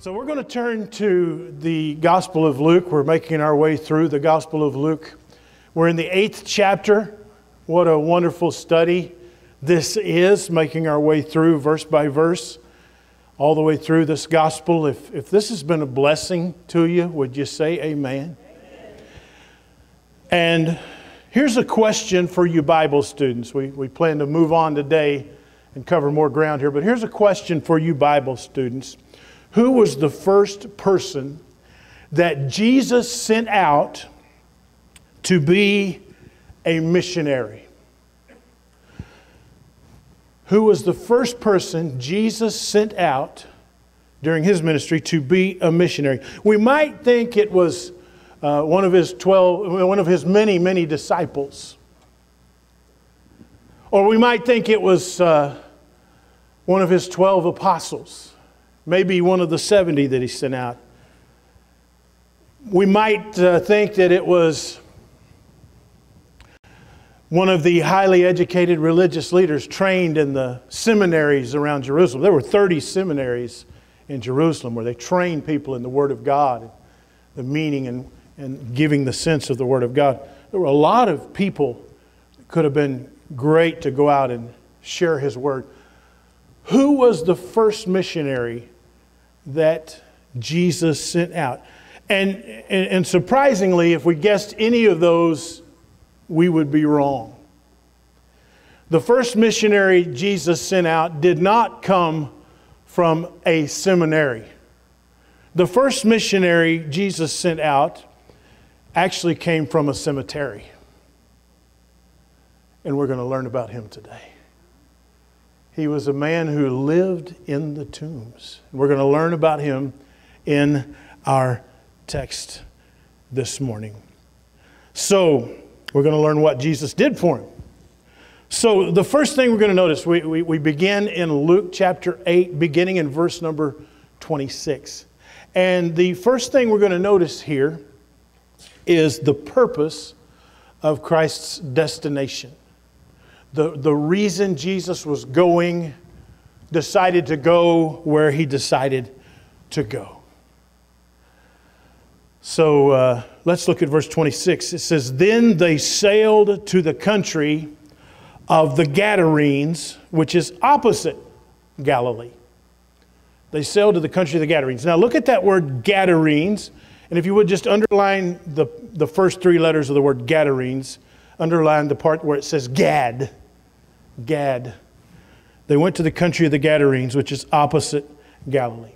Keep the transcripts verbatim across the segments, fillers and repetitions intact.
So we're going to turn to the Gospel of Luke. We're making our way through the Gospel of Luke. We're in the eighth chapter. What a wonderful study this is, making our way through verse by verse, all the way through this Gospel. If, if this has been a blessing to you, would you say amen? Amen. And here's a question for you Bible students. We, we plan to move on today and cover more ground here, but here's a question for you Bible students. Who was the first person that Jesus sent out to be a missionary? Who was the first person Jesus sent out during His ministry to be a missionary? We might think it was uh, one of His twelve, one of His many, many disciples. Or we might think it was uh, one of His twelve apostles. Maybe one of the seventy that He sent out. We might uh, think that it was one of the highly educated religious leaders trained in the seminaries around Jerusalem. There were thirty seminaries in Jerusalem where they trained people in the Word of God, the meaning and, and giving the sense of the Word of God. There were a lot of people that could have been great to go out and share His Word. Who was the first missionary that Jesus sent out? And, and, and surprisingly, if we guessed any of those, we would be wrong. The first missionary Jesus sent out did not come from a seminary. The first missionary Jesus sent out actually came from a cemetery. And we're going to learn about Him today. He was a man who lived in the tombs. We're going to learn about Him in our text this morning. So, we're going to learn what Jesus did for Him. So, the first thing we're going to notice, we, we, we begin in Luke chapter eight, beginning in verse number twenty-six. And the first thing we're going to notice here is the purpose of Christ's destination. The, the reason Jesus was going, decided to go where He decided to go. So uh, let's look at verse twenty-six. It says, "Then they sailed to the country of the Gadarenes, which is opposite Galilee." They sailed to the country of the Gadarenes. Now look at that word Gadarenes. And if you would just underline the, the first three letters of the word Gadarenes. Underline the part where it says Gad. Gad. They went to the country of the Gadarenes, which is opposite Galilee.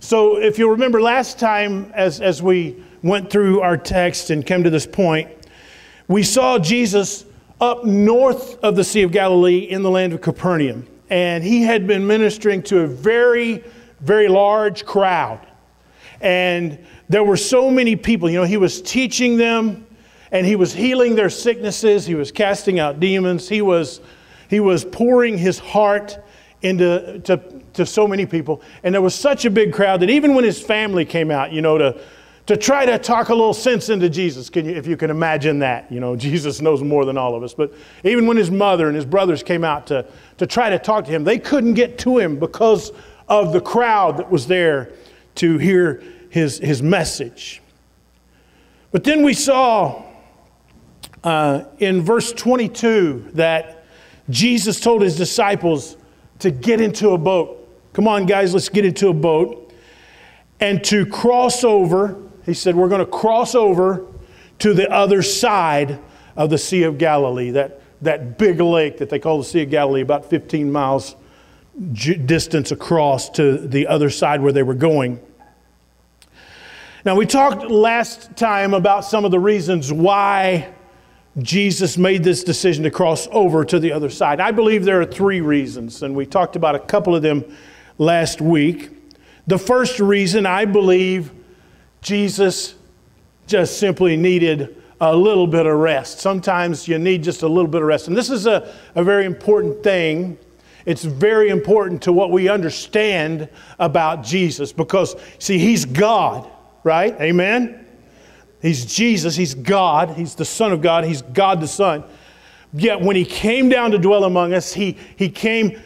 So if you'll remember last time, as, as we went through our text and came to this point, we saw Jesus up north of the Sea of Galilee in the land of Capernaum. And He had been ministering to a very, very large crowd. And there were so many people. You know, He was teaching them. And He was healing their sicknesses. He was casting out demons. He was, he was pouring His heart into to, to so many people. And there was such a big crowd that even when His family came out, you know, to, to try to talk a little sense into Jesus, can you, if you can imagine that, you know, Jesus knows more than all of us. But even when His mother and His brothers came out to, to try to talk to Him, they couldn't get to Him because of the crowd that was there to hear His, his message. But then we saw Uh, in verse twenty-two that Jesus told His disciples to get into a boat. Come on, guys, let's get into a boat. And to cross over, He said, we're going to cross over to the other side of the Sea of Galilee, that, that big lake that they call the Sea of Galilee, about fifteen miles distance across to the other side where they were going. Now, we talked last time about some of the reasons why Jesus made this decision to cross over to the other side. I believe there are three reasons, and we talked about a couple of them last week. The first reason, I believe Jesus just simply needed a little bit of rest. Sometimes you need just a little bit of rest. And this is a, a very important thing. It's very important to what we understand about Jesus because, see, He's God, right? Amen? He's Jesus, He's God, He's the Son of God, He's God the Son. Yet when He came down to dwell among us, He, he came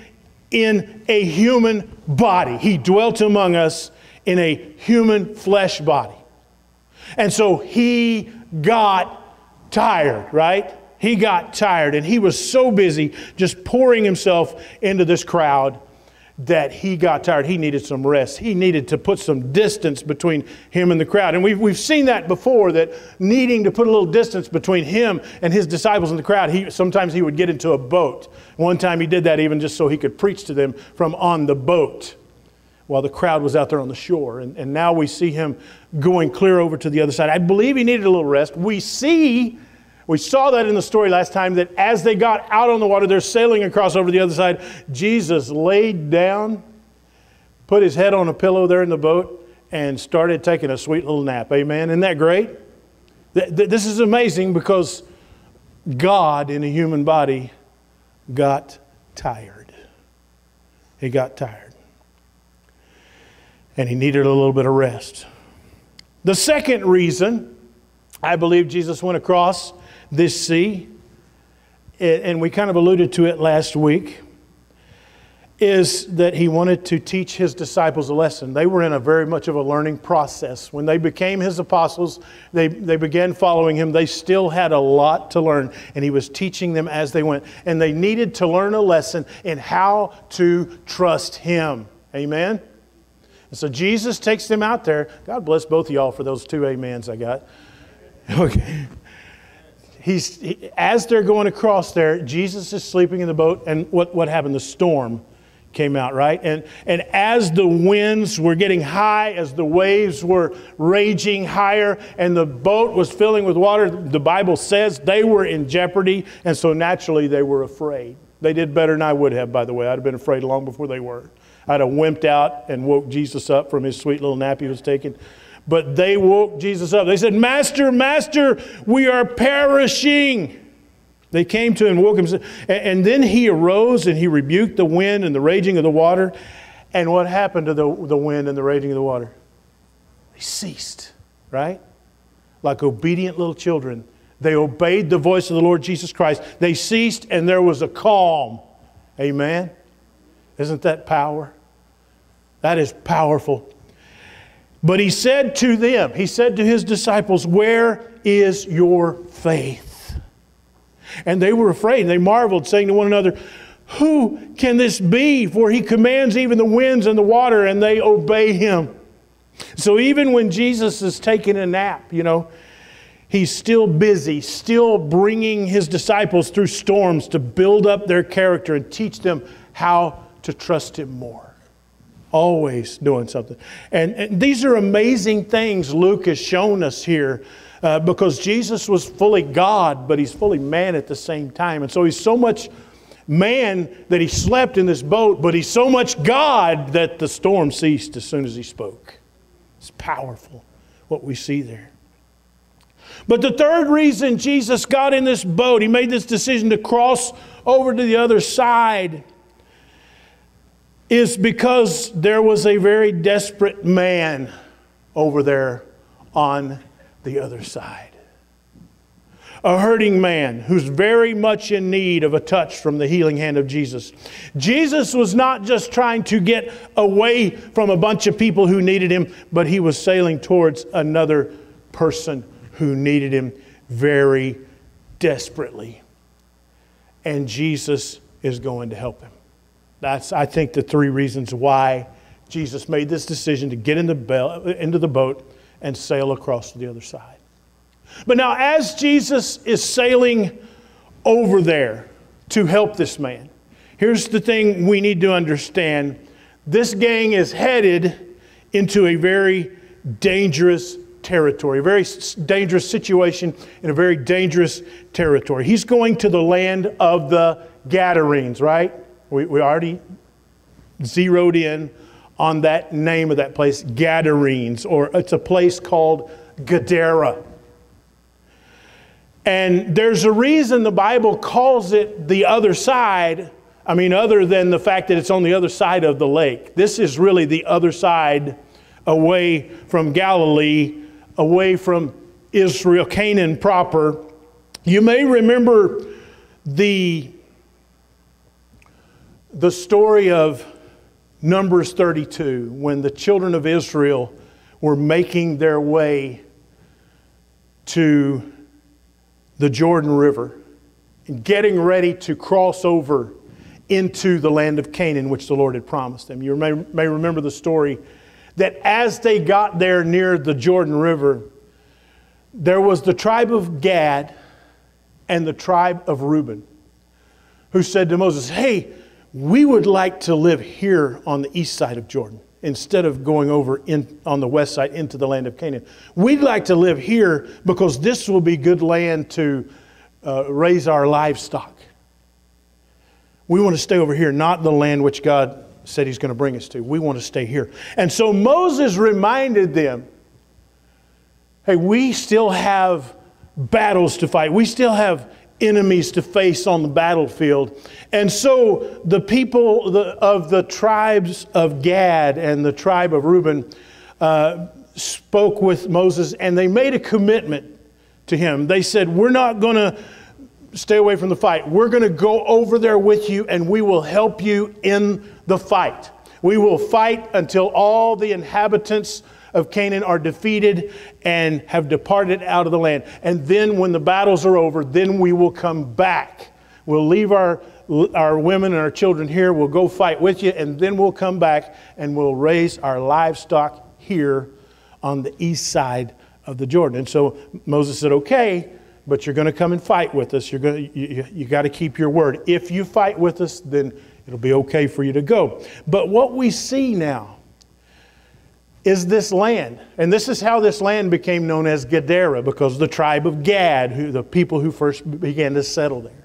in a human body. He dwelt among us in a human flesh body. And so he got tired, right? He got tired, and he was so busy just pouring himself into this crowd that he got tired. He needed some rest. He needed to put some distance between him and the crowd. And we've, we've seen that before, that needing to put a little distance between him and his disciples in the crowd. He, sometimes he would get into a boat. One time he did that even just so he could preach to them from on the boat while the crowd was out there on the shore. And, and now we see him going clear over to the other side. I believe he needed a little rest. We see, we saw that in the story last time, that as they got out on the water, they're sailing across over to the other side. Jesus laid down, put his head on a pillow there in the boat, and started taking a sweet little nap. Amen. Isn't that great? This is amazing, because God in a human body got tired. He got tired. And he needed a little bit of rest. The second reason I believe Jesus went across this sea, and we kind of alluded to it last week, is that he wanted to teach his disciples a lesson. They were in a very much of a learning process. When they became his apostles, they, they began following him. They still had a lot to learn, and he was teaching them as they went. And they needed to learn a lesson in how to trust him. Amen? And so Jesus takes them out there. God bless both of y'all for those two amens I got. Okay. He's, he, as they're going across there, Jesus is sleeping in the boat, and what, what happened? The storm came out, right? And, and as the winds were getting high, as the waves were raging higher, and the boat was filling with water, the Bible says they were in jeopardy, and so naturally they were afraid. They did better than I would have, by the way. I'd have been afraid long before they were. I'd have wimped out and woke Jesus up from his sweet little nap he was taking. But they woke Jesus up. They said, "Master, Master, we are perishing." They came to him and woke him. And then he arose and he rebuked the wind and the raging of the water. And what happened to the, the wind and the raging of the water? They ceased, right? Like obedient little children, they obeyed the voice of the Lord Jesus Christ. They ceased, and there was a calm. Amen? Isn't that power? That is powerful. But he said to them, he said to his disciples, "Where is your faith?" And they were afraid, and they marveled, saying to one another, "Who can this be? For he commands even the winds and the water, and they obey him." So even when Jesus is taking a nap, you know, he's still busy, still bringing his disciples through storms to build up their character and teach them how to trust him more. Always doing something. And, and these are amazing things Luke has shown us here, uh, because Jesus was fully God, but he's fully man at the same time. And so he's so much man that he slept in this boat, but he's so much God that the storm ceased as soon as he spoke. It's powerful what we see there. But the third reason Jesus got in this boat, he made this decision to cross over to the other side, is because there was a very desperate man over there on the other side. A hurting man who's very much in need of a touch from the healing hand of Jesus. Jesus was not just trying to get away from a bunch of people who needed him, but he was sailing towards another person who needed him very desperately. And Jesus is going to help him. That's, I think, the three reasons why Jesus made this decision to get in the bell, into the boat and sail across to the other side. But now, as Jesus is sailing over there to help this man, here's the thing we need to understand. This gang is headed into a very dangerous territory, a very dangerous situation in a very dangerous territory. He's going to the land of the Gadarenes, right? We, we already zeroed in on that name of that place, Gadarenes, or it's a place called Gadara. And there's a reason the Bible calls it the other side. I mean, other than the fact that it's on the other side of the lake. This is really the other side, away from Galilee, away from Israel, Canaan proper. You may remember the... the story of Numbers thirty-two, when the children of Israel were making their way to the Jordan River, and getting ready to cross over into the land of Canaan, which the Lord had promised them. You may, may remember the story that as they got there near the Jordan River, there was the tribe of Gad and the tribe of Reuben, who said to Moses, "Hey, we would like to live here on the east side of Jordan instead of going over in, on the west side into the land of Canaan. We'd like to live here because this will be good land to uh, raise our livestock. We want to stay over here, not the land which God said He's going to bring us to. We want to stay here." And so Moses reminded them, hey, we still have battles to fight. We still have enemies to face on the battlefield. And so the people the, of the tribes of Gad and the tribe of Reuben uh, spoke with Moses, and they made a commitment to him. They said, we're not going to stay away from the fight. We're going to go over there with you, and we will help you in the fight. We will fight until all the inhabitants of Canaan are defeated and have departed out of the land. And then when the battles are over, then we will come back. We'll leave our, our women and our children here. We'll go fight with you, and then we'll come back and we'll raise our livestock here on the east side of the Jordan. And so Moses said, okay, but you're going to come and fight with us. You're going to, you, you got to keep your word. If you fight with us, then it'll be okay for you to go. But what we see now is this land, and this is how this land became known as Gadara, because the tribe of Gad, who the people who first began to settle there.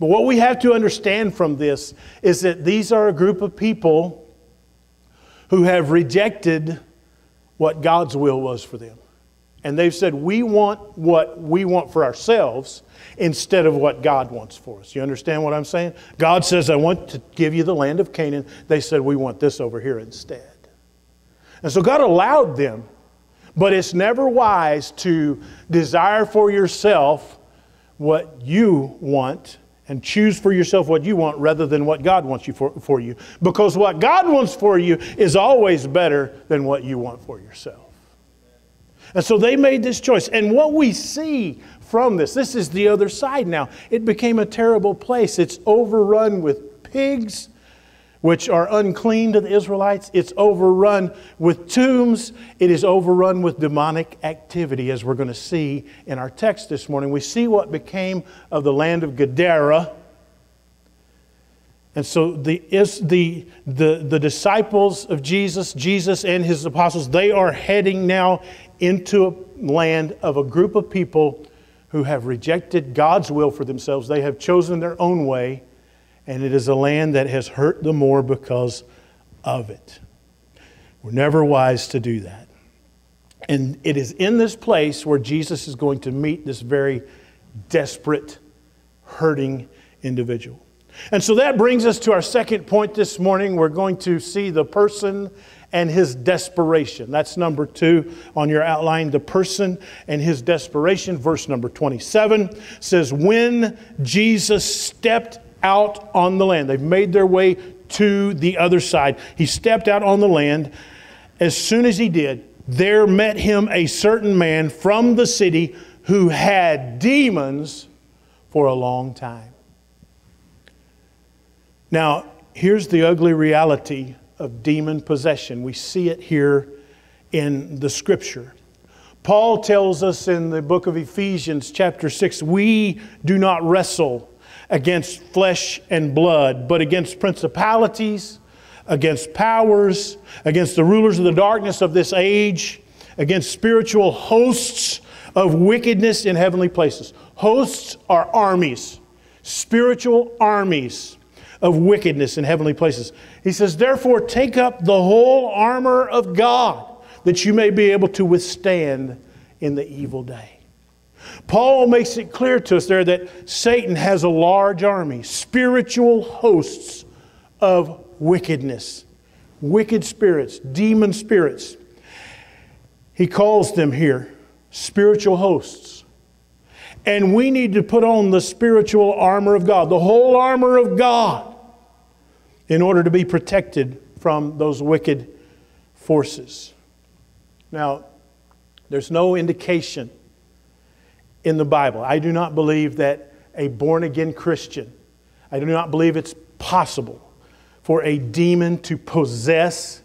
But what we have to understand from this is that these are a group of people who have rejected what God's will was for them. And they've said, we want what we want for ourselves instead of what God wants for us. You understand what I'm saying? God says, I want to give you the land of Canaan. They said, we want this over here instead. And so God allowed them, but it's never wise to desire for yourself what you want and choose for yourself what you want rather than what God wants you for, for you. Because what God wants for you is always better than what you want for yourself. And so they made this choice. And what we see from this, this is the other side now. It became a terrible place. It's overrun with pigs, which are unclean to the Israelites. It's overrun with tombs. It is overrun with demonic activity, as we're going to see in our text this morning. We see what became of the land of Gadara. And so the, the, the, the disciples of Jesus, Jesus and His apostles, they are heading now into a land of a group of people who have rejected God's will for themselves. They have chosen their own way. And it is a land that has hurt the more because of it. We're never wise to do that. And it is in this place where Jesus is going to meet this very desperate, hurting individual. And so that brings us to our second point this morning. We're going to see the person and his desperation. That's number two on your outline, the person and his desperation. Verse number twenty-seven says, when Jesus stepped out on the land. They've made their way to the other side. He stepped out on the land. As soon as he did, there met him a certain man from the city who had demons for a long time. Now, here's the ugly reality of demon possession. We see it here in the scripture. Paul tells us in the book of Ephesians chapter six, we do not wrestle against flesh and blood, but against principalities, against powers, against the rulers of the darkness of this age, against spiritual hosts of wickedness in heavenly places. Hosts are armies, spiritual armies of wickedness in heavenly places. He says, therefore, take up the whole armor of God that you may be able to withstand in the evil day. Paul makes it clear to us there that Satan has a large army, spiritual hosts of wickedness, wicked spirits, demon spirits. He calls them here spiritual hosts. And we need to put on the spiritual armor of God, the whole armor of God, in order to be protected from those wicked forces. Now, there's no indication in the Bible. I do not believe that a born-again Christian, I do not believe it's possible for a demon to possess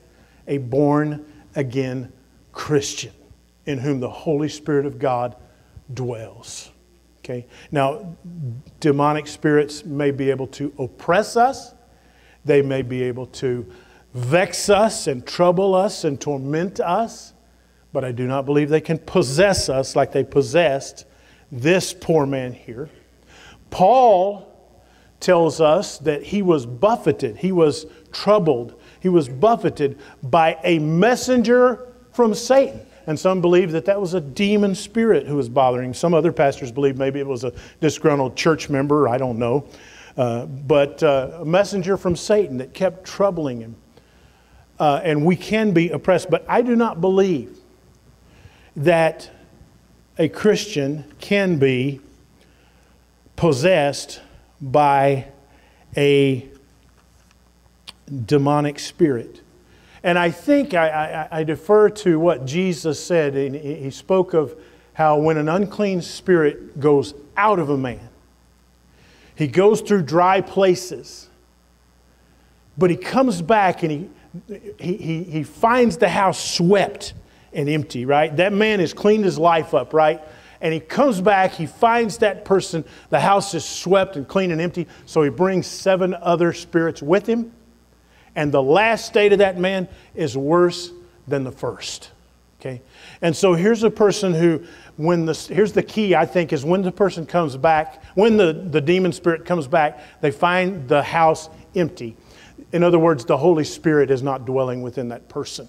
a born-again Christian in whom the Holy Spirit of God dwells. Okay? Now, demonic spirits may be able to oppress us. They may be able to vex us and trouble us and torment us. But I do not believe they can possess us like they possessed this poor man here. Paul tells us that he was buffeted. He was troubled. He was buffeted by a messenger from Satan. And some believe that that was a demon spirit who was bothering him. Some other pastors believe maybe it was a disgruntled church member. I don't know. Uh, but uh, a messenger from Satan that kept troubling him. Uh, and we can be oppressed. But I do not believe that a Christian can be possessed by a demonic spirit. And I think I, I, I defer to what Jesus said. He spoke of how when an unclean spirit goes out of a man, he goes through dry places, but he comes back and he, he, he, he finds the house swept and empty, right? That man has cleaned his life up, right? And he comes back, he finds that person, the house is swept and clean and empty, so he brings seven other spirits with him. And the last state of that man is worse than the first. Okay? And so here's a person who, when the, here's the key I think, is when the person comes back, when the, the demon spirit comes back, they find the house empty. In other words, the Holy Spirit is not dwelling within that person.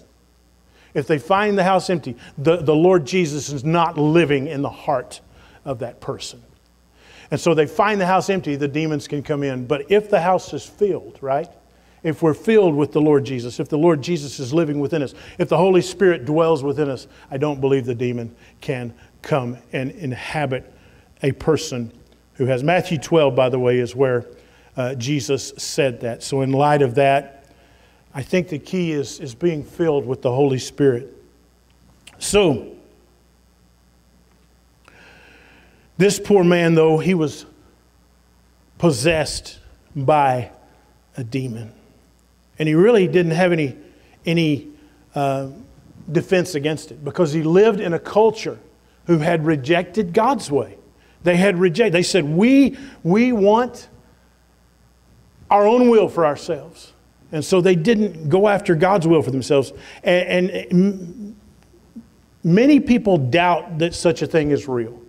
If they find the house empty, the, the Lord Jesus is not living in the heart of that person. And so they find the house empty, the demons can come in. But if the house is filled, right? If we're filled with the Lord Jesus, if the Lord Jesus is living within us, if the Holy Spirit dwells within us, I don't believe the demon can come and inhabit a person who has. Matthew twelve, by the way, is where uh, Jesus said that. So in light of that, I think the key is, is being filled with the Holy Spirit. So, this poor man, though, he was possessed by a demon. And he really didn't have any, any uh, defense against it, because he lived in a culture who had rejected God's way. They had rejected. They said, we, we want our own will for ourselves. And so they didn't go after God's will for themselves. And, and many people doubt that such a thing is real,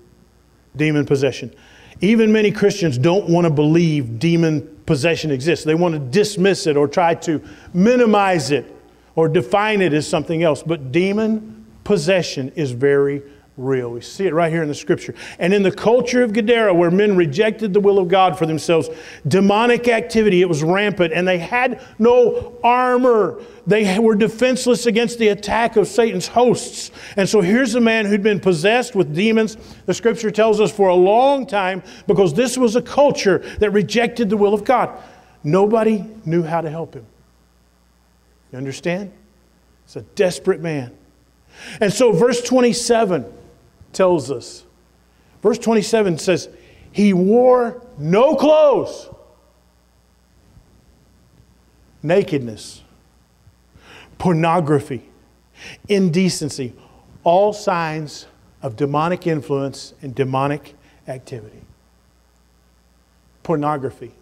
demon possession. Even many Christians don't want to believe demon possession exists. They want to dismiss it or try to minimize it or define it as something else. But demon possession is very real. We see it right here in the scripture. And in the culture of Gadara, where men rejected the will of God for themselves, demonic activity, it was rampant, and they had no armor. They were defenseless against the attack of Satan's hosts. And so here's a man who'd been possessed with demons, the scripture tells us, for a long time, because this was a culture that rejected the will of God. Nobody knew how to help him. You understand? It's a desperate man. And so verse twenty-seven tells us. Verse twenty-seven says, he wore no clothes. Nakedness, pornography, indecency, all signs of demonic influence and demonic activity. Pornography.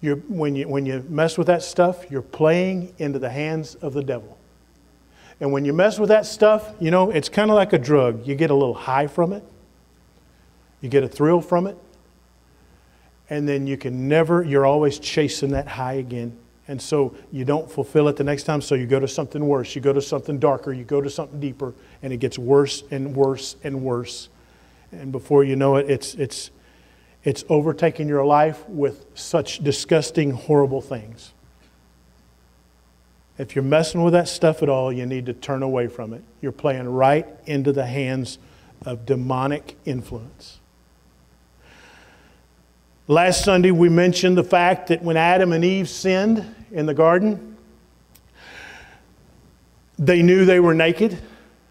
You're, when you, when you mess with that stuff, you're playing into the hands of the devil. And when you mess with that stuff, you know, it's kind of like a drug. You get a little high from it. You get a thrill from it. And then you can never, you're always chasing that high again. And so you don't fulfill it the next time. So you go to something worse. You go to something darker. You go to something deeper. And it gets worse and worse and worse. And before you know it, it's, it's, it's overtaking your life with such disgusting, horrible things. If you're messing with that stuff at all, you need to turn away from it. You're playing right into the hands of demonic influence. Last Sunday we mentioned the fact that when Adam and Eve sinned in the garden, they knew they were naked.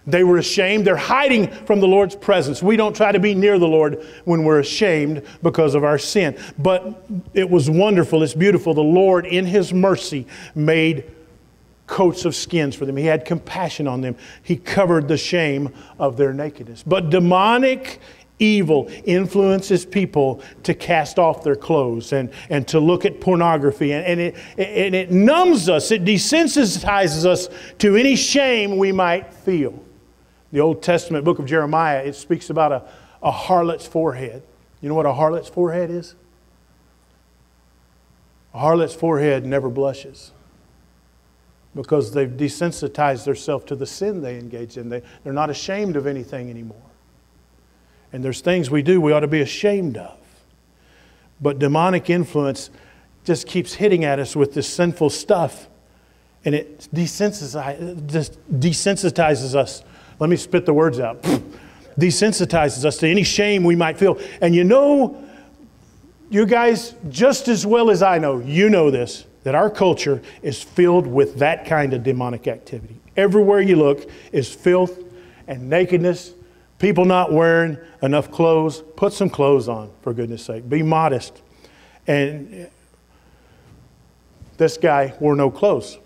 They were ashamed. They're hiding from the Lord's presence. We don't try to be near the Lord when we're ashamed because of our sin. But it was wonderful. It's beautiful. The Lord, in His mercy, made coats of skins for them. He had compassion on them. He covered the shame of their nakedness. But demonic evil influences people to cast off their clothes and, and to look at pornography. And, and, it, and it numbs us. It desensitizes us to any shame we might feel. The Old Testament book of Jeremiah, it speaks about a, a harlot's forehead. You know what a harlot's forehead is? A harlot's forehead never blushes because they've desensitized themselves to the sin they engage in. They, they're not ashamed of anything anymore. And there's things we do we ought to be ashamed of. But demonic influence just keeps hitting at us with this sinful stuff, and it desensitizes, desensitizes us. Let me spit the words out. Desensitizes us to any shame we might feel. And you know, you guys, just as well as I know, you know this, that our culture is filled with that kind of demonic activity. Everywhere you look is filth and nakedness, people not wearing enough clothes. Put some clothes on, for goodness sake. Be modest. And this guy wore no clothes.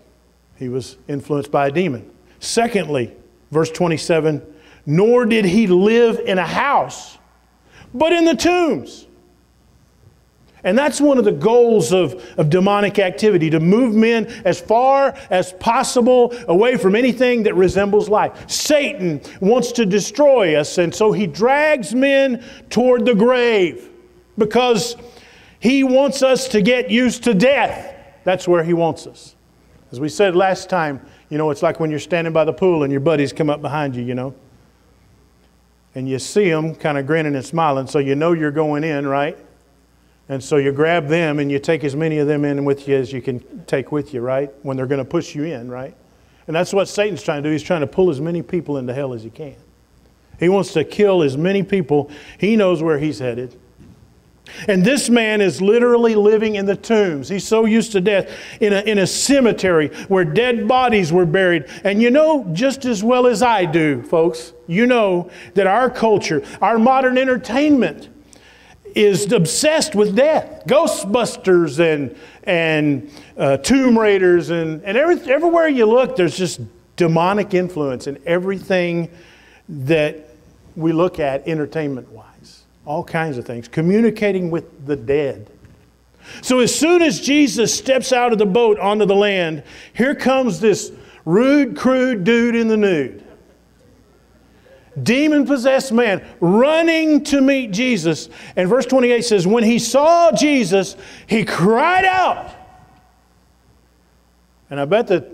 He was influenced by a demon. Secondly, verse twenty-seven, nor did he live in a house, but in the tombs. And that's one of the goals of, of demonic activity, to move men as far as possible away from anything that resembles life. Satan wants to destroy us, and so he drags men toward the grave because he wants us to get used to death. That's where he wants us. As we said last time, you know, it's like when you're standing by the pool and your buddies come up behind you, you know. And you see them kind of grinning and smiling, so you know you're going in, right? And so you grab them and you take as many of them in with you as you can take with you, right? When they're going to push you in, right? And that's what Satan's trying to do. He's trying to pull as many people into hell as he can. He wants to kill as many people. He knows where he's headed. And this man is literally living in the tombs. He's so used to death, in a, in a cemetery where dead bodies were buried. And you know just as well as I do, folks, you know that our culture, our modern entertainment is obsessed with death. Ghostbusters and, and uh, Tomb Raiders and, and every, everywhere you look, there's just demonic influence in everything that we look at entertainment-wise. All kinds of things, communicating with the dead. So as soon as Jesus steps out of the boat onto the land, here comes this rude, crude dude in the nude. Demon-possessed man running to meet Jesus. And verse twenty-eight says, when he saw Jesus, he cried out. And I bet that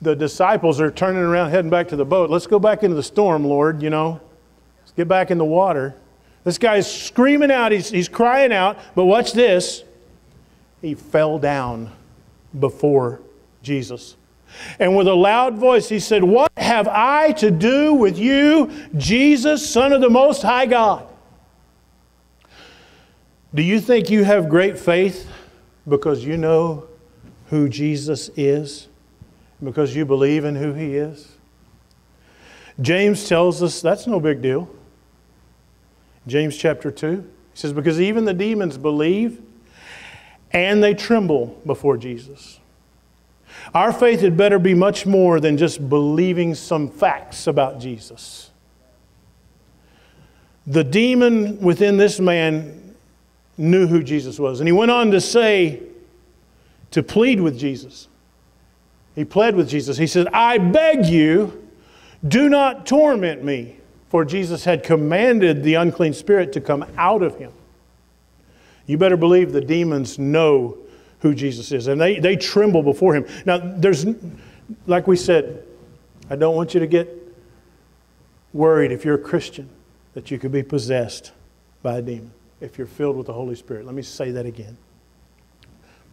the disciples are turning around, heading back to the boat. Let's go back into the storm, Lord, you know. Let's get back in the water. This guy's screaming out, he's, he's crying out, but watch this. He fell down before Jesus. And with a loud voice he said, what have I to do with you, Jesus, Son of the Most High God? Do you think you have great faith because you know who Jesus is? Because you believe in who He is? James tells us that's no big deal. James chapter two, he says, because even the demons believe and they tremble before Jesus. Our faith had better be much more than just believing some facts about Jesus. The demon within this man knew who Jesus was. And he went on to say, to plead with Jesus. He pled with Jesus. He said, I beg you, do not torment me. For Jesus had commanded the unclean spirit to come out of him. You better believe the demons know who Jesus is. And they, they tremble before Him. Now, there's, like we said, I don't want you to get worried if you're a Christian that you could be possessed by a demon if you're filled with the Holy Spirit. Let me say that again.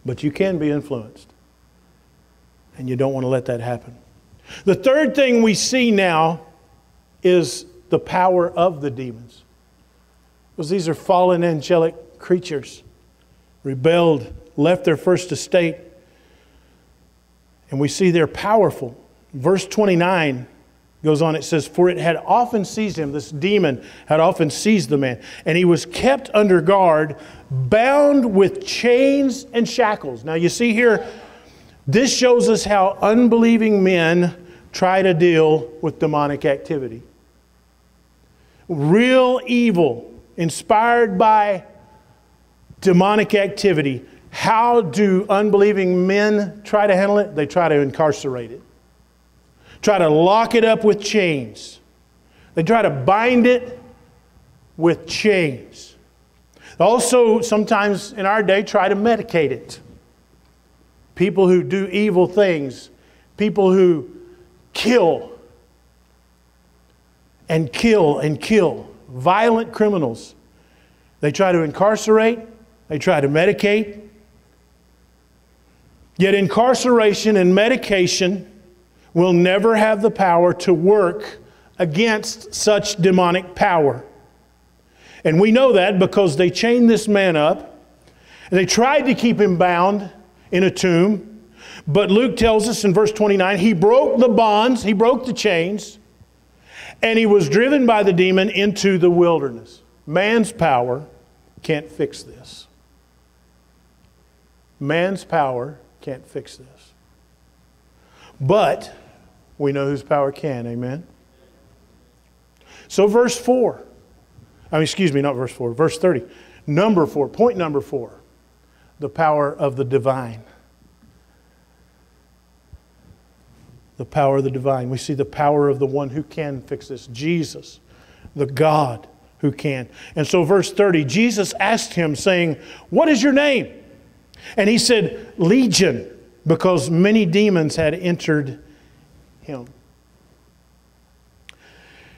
But you can be influenced. And you don't want to let that happen. The third thing we see now is the power of the demons. Because these are fallen angelic creatures. rebelled, left their first estate. And we see they're powerful. Verse twenty-nine goes on, it says, for it had often seized him, this demon had often seized the man, and he was kept under guard, bound with chains and shackles. Now you see here, this shows us how unbelieving men try to deal with demonic activity. Real evil, inspired by demonic activity. How do unbelieving men try to handle it? They try to incarcerate it. Try to lock it up with chains. They try to bind it with chains. Also, sometimes in our day, try to medicate it. People who do evil things, people who kill and kill and kill, violent criminals. They try to incarcerate, they try to medicate. Yet incarceration and medication will never have the power to work against such demonic power. And we know that because they chained this man up, and they tried to keep him bound in a tomb. But Luke tells us in verse twenty-nine, he broke the bonds, he broke the chains, and he was driven by the demon into the wilderness. Man's power can't fix this. Man's power can't fix this. But we know whose power can, amen? So verse four, I mean, excuse me, not verse four, verse thirty. Number four, point number four, the power of the divine. The power of the divine. We see the power of the one who can fix this, Jesus, the God who can. And so verse thirty, Jesus asked him, saying, what is your name? And he said, Legion, because many demons had entered him.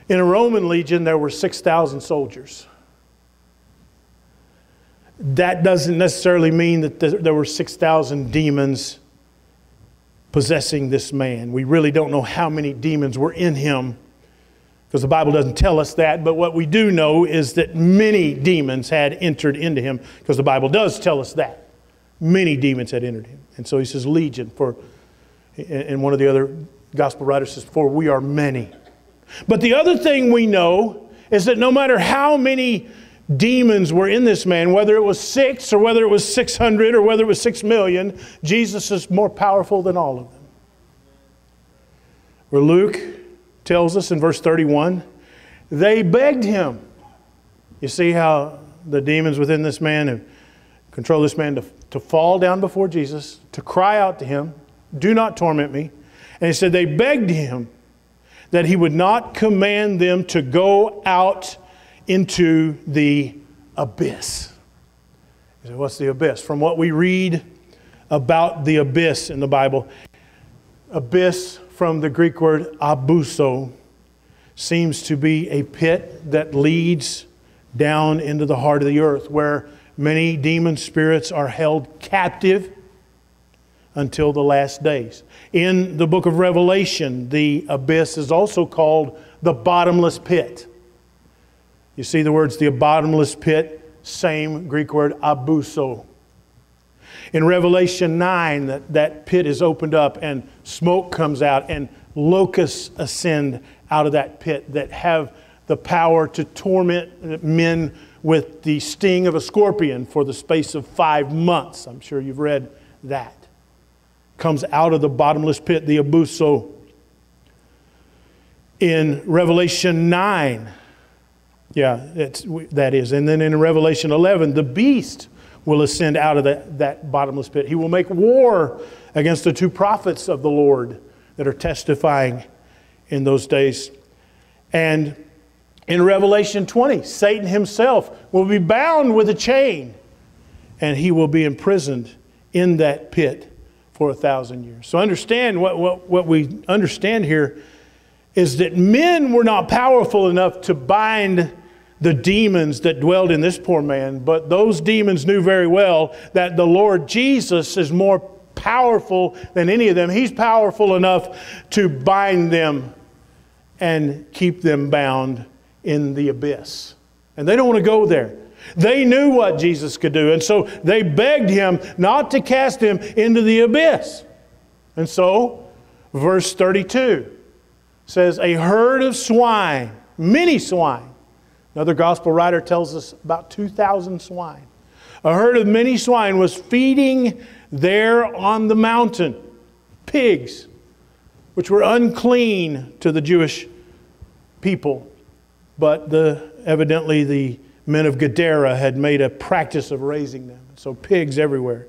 In a Roman legion, there were six thousand soldiers. That doesn't necessarily mean that there were six thousand demons possessing this man. We really don't know how many demons were in him, because the Bible doesn't tell us that, but what we do know is that many demons had entered into him, because the Bible does tell us that. Many demons had entered him. And so he says legion, for, and one of the other gospel writers says, for we are many. But the other thing we know is that no matter how many demons were in this man, whether it was six or whether it was six hundred or whether it was six million, Jesus is more powerful than all of them. Where Luke tells us in verse thirty-one, they begged him. You see how the demons within this man have controlled this man to to fall down before Jesus, to cry out to him, do not torment me. And he said they begged him that he would not command them to go out into the abyss. He said, what's the abyss? From what we read about the abyss in the Bible, abyss from the Greek word abuso seems to be a pit that leads down into the heart of the earth, where many demon spirits are held captive until the last days. In the book of Revelation, the abyss is also called the bottomless pit. You see the words, the bottomless pit, same Greek word, abuso. In Revelation nine, that, that pit is opened up and smoke comes out and locusts ascend out of that pit that have the power to torment men with the sting of a scorpion for the space of five months. I'm sure you've read that. Comes out of the bottomless pit, the abuso. In Revelation nine, yeah, it's, that is. And then in Revelation eleven, the beast will ascend out of that, that bottomless pit. He will make war against the two prophets of the Lord that are testifying in those days. And in Revelation twenty, Satan himself will be bound with a chain, and he will be imprisoned in that pit for a thousand years. So understand, what, what, what we understand here is that men were not powerful enough to bind the demons that dwelled in this poor man, but those demons knew very well that the Lord Jesus is more powerful than any of them. He's powerful enough to bind them and keep them bound in the abyss. And they don't want to go there. They knew what Jesus could do, and so they begged him not to cast him into the abyss. And so, verse thirty-two says, a herd of swine, many swine. Another gospel writer tells us about two thousand swine. A herd of many swine was feeding there on the mountain. Pigs, which were unclean to the Jewish people. But the, evidently the men of Gadara had made a practice of raising them. So pigs everywhere.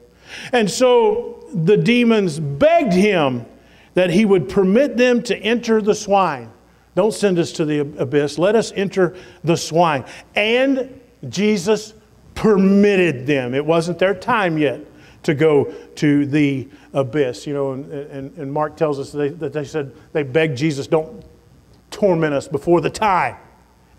And so the demons begged him that he would permit them to enter the swine. Don't send us to the abyss. Let us enter the swine. And Jesus permitted them. It wasn't their time yet to go to the abyss. You know, and, and, and Mark tells us they, that they said, they begged Jesus, don't torment us before the time.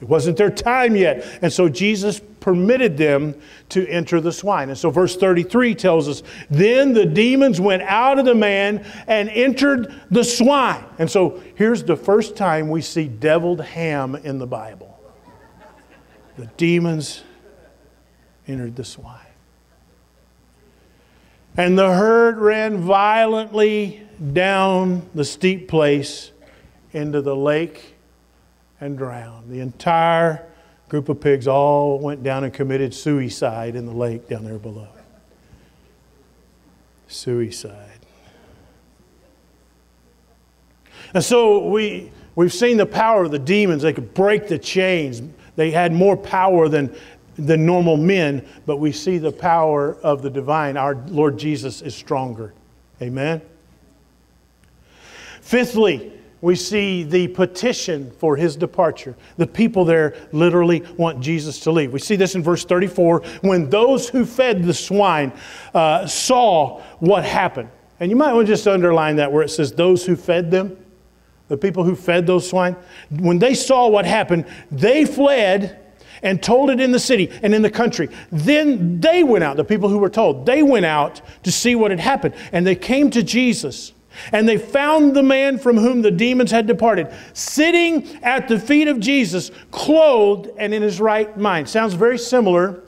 It wasn't their time yet. And so Jesus permitted them to enter the swine. And so verse thirty-three tells us, then the demons went out of the man and entered the swine. And so here's the first time we see deviled ham in the Bible. The demons entered the swine. And the herd ran violently down the steep place into the lake and drowned. The entire group of pigs all went down and committed suicide in the lake down there below. Suicide. And so we, we've seen the power of the demons. They could break the chains. They had more power than, than normal men, but we see the power of the divine. Our Lord Jesus is stronger. Amen? Fifthly, we see the petition for his departure. The people there literally want Jesus to leave. We see this in verse thirty-four, when those who fed the swine uh, saw what happened. And you might want to just underline that where it says those who fed them, the people who fed those swine. When they saw what happened, they fled and told it in the city and in the country. Then they went out, the people who were told, they went out to see what had happened. And they came to Jesus. And they found the man from whom the demons had departed, sitting at the feet of Jesus, clothed and in his right mind. Sounds very similar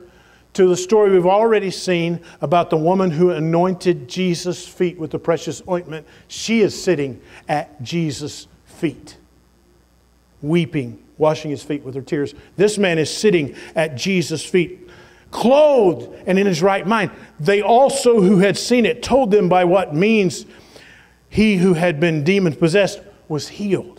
to the story we've already seen about the woman who anointed Jesus' feet with the precious ointment. She is sitting at Jesus' feet, weeping, washing his feet with her tears. This man is sitting at Jesus' feet, clothed and in his right mind. They also who had seen it told them by what means he who had been demon-possessed was healed.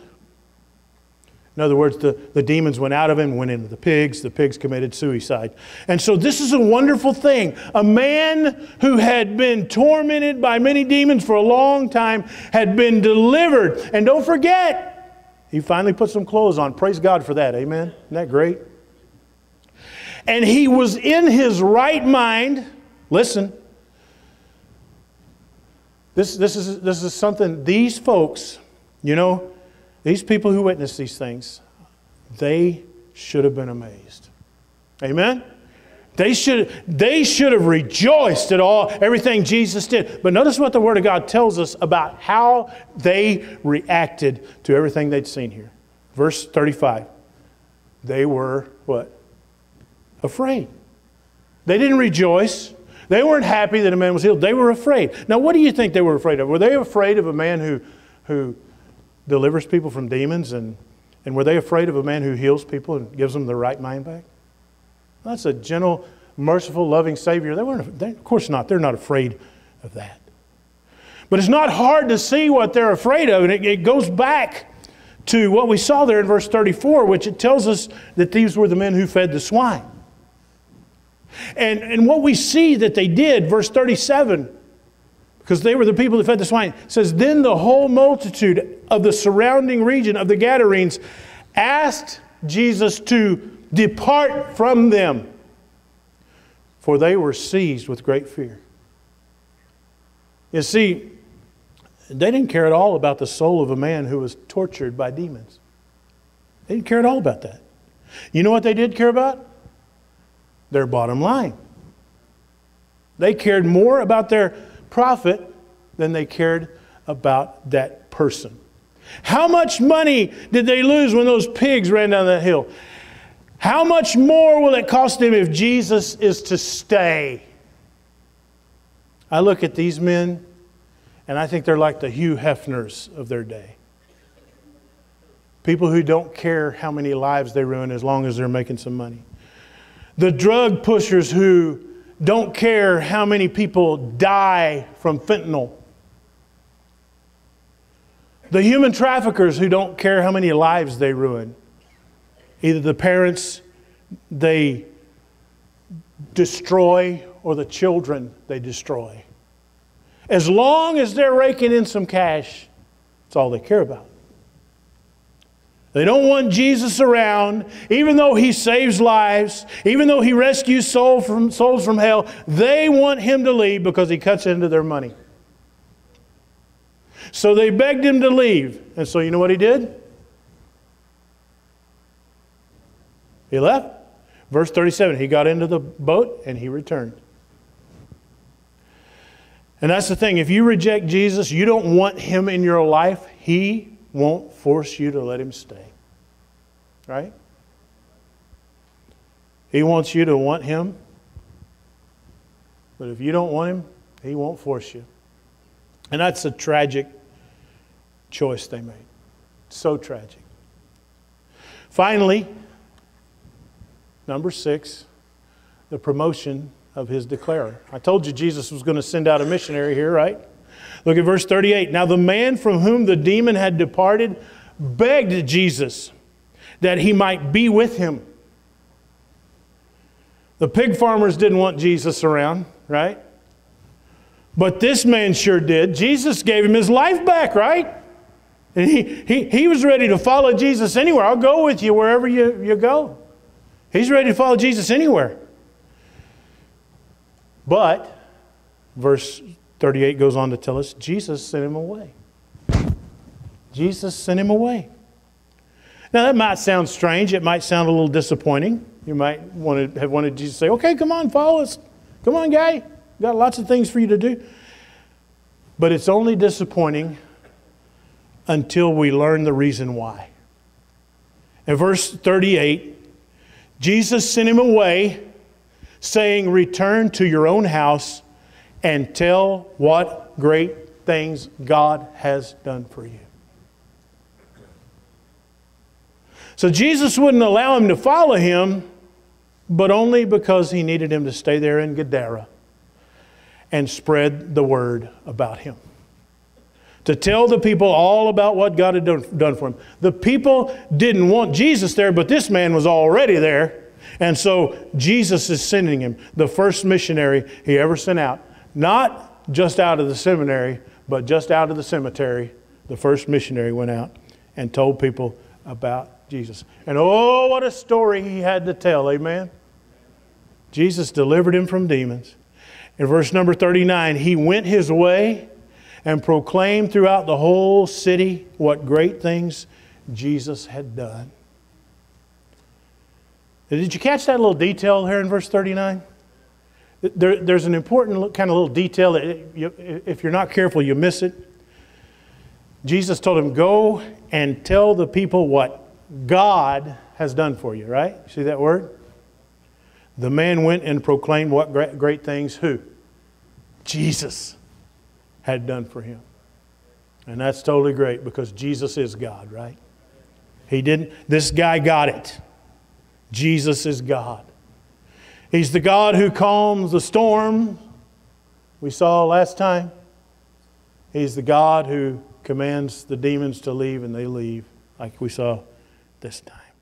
In other words, the, the demons went out of him, went into the pigs. The pigs committed suicide. And so this is a wonderful thing. A man who had been tormented by many demons for a long time had been delivered. And don't forget, he finally put some clothes on. Praise God for that. Amen? Isn't that great? And he was in his right mind. Listen. This, this, is, this is something, these folks, you know, these people who witnessed these things, they should have been amazed. Amen? They should, they should have rejoiced at all, everything Jesus did. But notice what the Word of God tells us about how they reacted to everything they'd seen here. Verse thirty-five, they were, what? Afraid. They didn't rejoice. They weren't happy that a man was healed. They were afraid. Now, what do you think they were afraid of? Were they afraid of a man who, who delivers people from demons? And, and were they afraid of a man who heals people and gives them their right mind back? That's a gentle, merciful, loving Savior. They weren't, they, of course not. They're not afraid of that. But it's not hard to see what they're afraid of. And it, it goes back to what we saw there in verse thirty-four, which it tells us that these were the men who fed the swine. And, and what we see that they did, verse thirty-seven, because they were the people that fed the swine, says, then the whole multitude of the surrounding region of the Gadarenes asked Jesus to depart from them, for they were seized with great fear. You see, they didn't care at all about the soul of a man who was tortured by demons. They didn't care at all about that. You know what they did care about? Their bottom line. They cared more about their profit than they cared about that person. How much money did they lose when those pigs ran down that hill? How much more will it cost him if Jesus is to stay? I look at these men, and I think they're like the Hugh Hefners of their day. People who don't care how many lives they ruin as long as they're making some money. The drug pushers who don't care how many people die from fentanyl. The human traffickers who don't care how many lives they ruin. Either the parents they destroy or the children they destroy. As long as they're raking in some cash, that's all they care about. They don't want Jesus around, even though He saves lives, even though He rescues soul from, souls from hell. They want Him to leave because He cuts into their money. So they begged Him to leave. And so you know what He did? He left. Verse thirty-seven, He got into the boat and He returned. And that's the thing. If you reject Jesus, you don't want Him in your life. He won't force you to let Him stay. Right? He wants you to want Him. But if you don't want Him, He won't force you. And that's a tragic choice they made. So tragic. Finally, number six, the promotion of His declarer. I told you Jesus was going to send out a missionary here, right? Look at verse thirty-eight. Now the man from whom the demon had departed begged Jesus that he might be with him. The pig farmers didn't want Jesus around, right? But this man sure did. Jesus gave him his life back, right? And he, he, he was ready to follow Jesus anywhere. I'll go with you wherever you, you go. He's ready to follow Jesus anywhere. But, verse thirty-eight goes on to tell us, Jesus sent him away. Jesus sent him away. Now that might sound strange. It might sound a little disappointing. You might want to have wanted Jesus to say, okay, come on, follow us. Come on, guy. We've got lots of things for you to do. But it's only disappointing until we learn the reason why. In verse thirty-eight, Jesus sent him away, saying, return to your own house and tell what great things God has done for you. So Jesus wouldn't allow him to follow him, but only because he needed him to stay there in Gadara and spread the word about him. To tell the people all about what God had done, done for him. The people didn't want Jesus there, but this man was already there. And so Jesus is sending him, the first missionary he ever sent out. Not just out of the seminary, but just out of the cemetery, the first missionary went out and told people about Jesus. And oh, what a story he had to tell, amen? Jesus delivered him from demons. In verse number thirty-nine, he went his way and proclaimed throughout the whole city what great things Jesus had done. Did you catch that little detail here in verse thirty-nine? There, there's an important kind of little detail that if you're not careful, you miss it. Jesus told him, go and tell the people what God has done for you, right? See that word? The man went and proclaimed what great, great things who? Jesus had done for him. And that's totally great because Jesus is God, right? He didn't, this guy got it. Jesus is God. He's the God who calms the storm we saw last time. He's the God who commands the demons to leave and they leave like we saw this time.